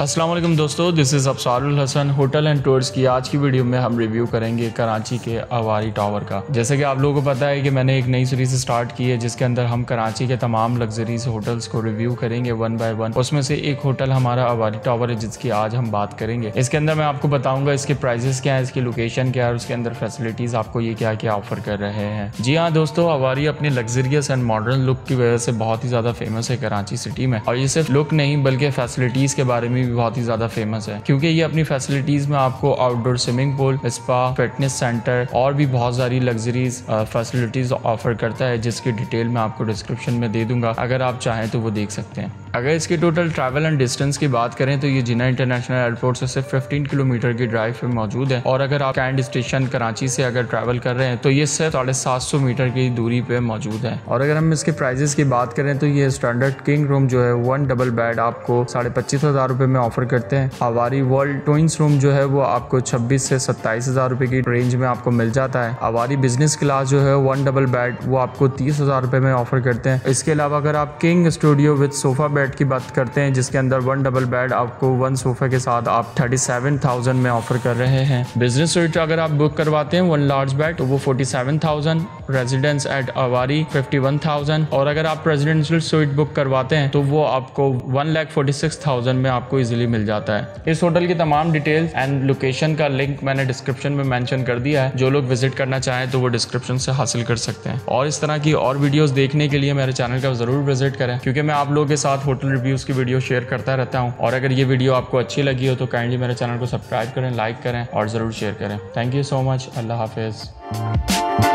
अस्सलाम वालेकुम दोस्तों, this is Afsarul Hasan hotel and tours की आज की वीडियो में हम रिव्यू करेंगे कराची के अवारी टावर का। जैसे कि आप लोगों को पता है कि मैंने एक नई सीरीज़ स्टार्ट की है जिसके अंदर हम कराची के तमाम लग्जरीज होटल्स को रिव्यू करेंगे वन बाय वन। उसमें से एक होटल हमारा अवारी टावर है जिसकी आज हम बात करेंगे। इसके अंदर मैं आपको बताऊंगा इसके प्राइजेस क्या है, इसकी लोकेशन क्या है, उसके अंदर फैसिलिटीज़ आपको ये क्या क्या ऑफर कर रहे हैं। जी हाँ दोस्तों, अवारी अपने लग्जरियस एंड मॉडर्न लुक की वजह से बहुत ही ज़्यादा फेमस है कराची सिटी में, और ये सिर्फ लुक नहीं बल्कि फैसिलिटीज़ के बारे में बहुत ही ज्यादा फेमस है, क्योंकि ये अपनी फैसिलिटीज में आपको outdoor swimming pool, spa, fitness centre और भी बहुत सारी लग्जरीज फैसिलिटीज ऑफर करता है, जिसकी डिटेल मैं आपको डिस्क्रिप्शन में दे दूंगा। अगर आप चाहें तो वो देख सकते हैं। अगर इसके टोटल ट्रैवल एंड डिस्टेंस की बात करें तो ये जिन्ना इंटरनेशनल एयरपोर्ट से सिर्फ 15 किलोमीटर की ड्राइव पे मौजूद है, और अगर आप कैंट स्टेशन कराची से अगर ट्रैवल कर रहे हैं तो ये सिर्फ 750 मीटर की दूरी पे मौजूद है। और अगर हम इसके प्राइजेस की बात करें तो ये स्टैंडर्ड किंग रूम जो है 1 डबल बेड आपको 25,500 रुपये में ऑफर करते हैं। अवारी वर्ल्ड ट्विंस रूम जो है वो आपको 26,000 से 27,000 रुपये की रेंज में आपको मिल जाता है। अवारी बिजनेस क्लास जो है 1 डबल बेड वो आपको 30,000 रुपये में ऑफर करते हैं। इसके अलावा अगर आप king studio with sofa bed की बात करते हैं जिसके अंदर 1 डबल बेड आपको 1 सोफे के साथ आप 37,000 में ऑफर कर रहे हैं। बिजनेस सूट अगर आप बुक करवाते हैं 1 लार्ज बेड तो वो 47,000, रेजिडेंस एट अवारी 51,000, और अगर आप रेजिडेंशियल सूट बुक करवाते हैं तो वो आपको 1,46,000 में आपको इजीली मिल जाता है। इस होटल की तमाम डिटेल्स एंड लोकेशन का लिंक मैंने डिस्क्रिप्शन में मेंशन कर दिया है, जो लोग विजिट करना चाहें तो वो डिस्क्रिप्शन से हासिल कर सकते हैं। और इस तरह की और वीडियोस देखने के लिए मेरे चैनल का जरूर विजिट करें, क्योंकि मैं आप लोगों के साथ होटल रिव्यूज की वीडियो शेयर करता रहता हूँ। और अगर ये वीडियो आपको अच्छी लगी हो तो काइंडली मेरे चैनल को सब्सक्राइब करें, लाइक करें और जरूर शेयर करें। Thank you so much. अल्लाह हाफिज़।